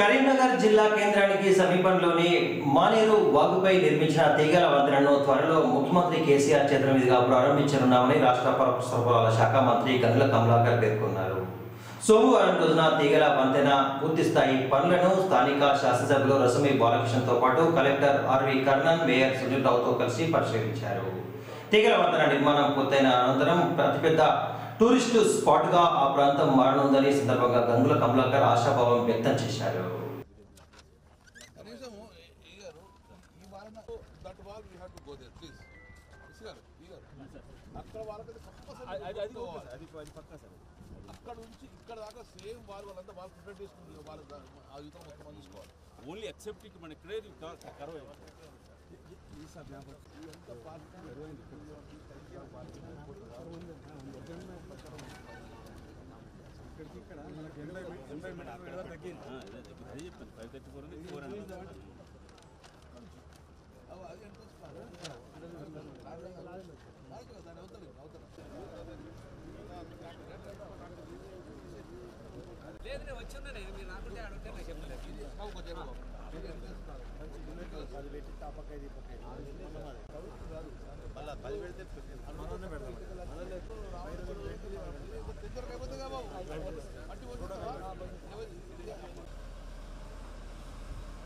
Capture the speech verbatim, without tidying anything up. కరీంనగర్ జిల్లా కేంద్రానికి సమీపంలోని మానేరు వాగుపై నిర్మించిన తీగల వంతెనను త్వరలో ముఖ్యమంత్రి కేసీఆర్ చేతుల మీదుగా ప్రారంభించనున్నామని రాష్ట్ర పౌర సరఫరాల శాఖ మంత్రి గంగుల కమలాకర్ పేర్కొన్నారు. సోమవారం రోజున తీగల వంతెన పూర్తి స్థాయి పనులను స్థానిక శాసనసభ్యులు రసమి బాలకృష్ణతో పాటు collector RV Karnan, mayor Sunil రావుతో కలిసి పరిశీలించారు. తీగల వంతెన నిర్మాణం పూర్తయిన అనంతరం అతిపెద్ద టూరిస్ట్ స్పాట్ గా ఆ ప్రాంతం మారనుందని సందర్భంగా గంగుల కమలాకర్ ఆశాభావం వ్యక్తం చేశారు. बल्ला बल